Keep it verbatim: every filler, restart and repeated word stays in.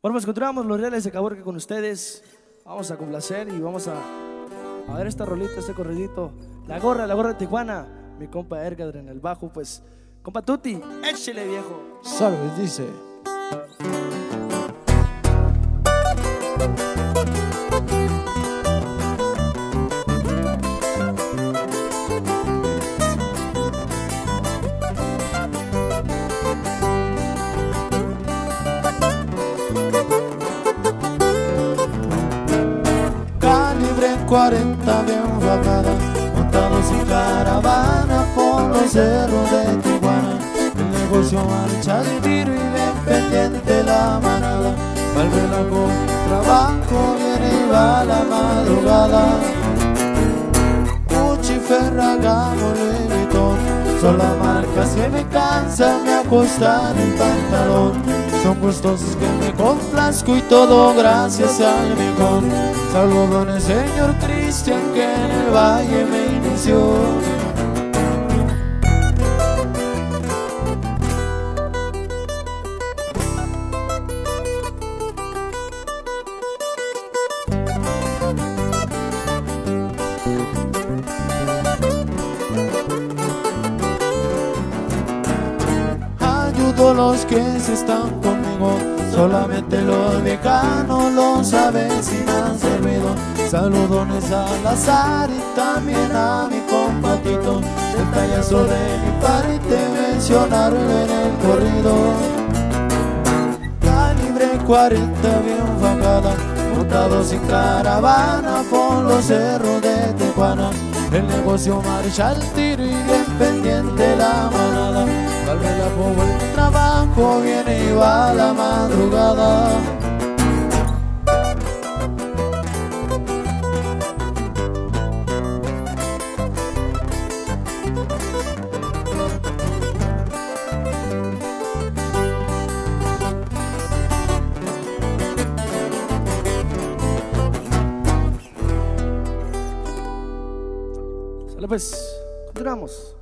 Bueno, pues continuamos Los Reales de Caborca con ustedes. Vamos a complacer y vamos a, a ver esta rolita, este corridito. La gorra, la gorra de Tijuana. Mi compa Ergadren en el bajo, pues. Compa Tutti, échele viejo. Salve, dice. Calibre cuarenta bien flamada, montados y caravana por los cerros de Tijuana. El negocio marcha de tiro y bien pendiente la manada. Malvela con trabajo viene y va la madrugada. Tutti, Ferragamo, Luis Vitor son las marcas que me cansan, me acostan el pantalón. Son gustos que me complazco y todo gracias al mejor. Salvo con el señor Cristian que en el valle me inició. Los que se están conmigo, solamente los veganos, los avecinas del ruido. Saludones al azar y también a mi compatito. Detallazo de mi parte, mencionarlo en el corrido. Calibre cuarenta bien fangada, montados en caravana por los cerros de Tijuana. El negocio marcha al tiro y bien pendiente la manada. Malvela como el trabajo viene y va a la madrugada. Sale pues, continuamos.